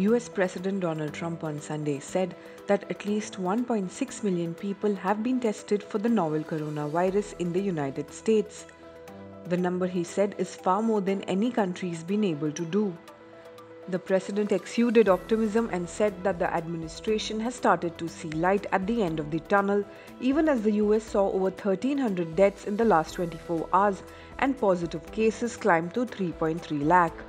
US President Donald Trump on Sunday said that at least 1.6 million people have been tested for the novel coronavirus in the United States. The number, he said, is far more than any country's been able to do. The president exuded optimism and said that the administration has started to see light at the end of the tunnel, even as the US saw over 1,300 deaths in the last 24 hours and positive cases climbed to 3.3 lakh.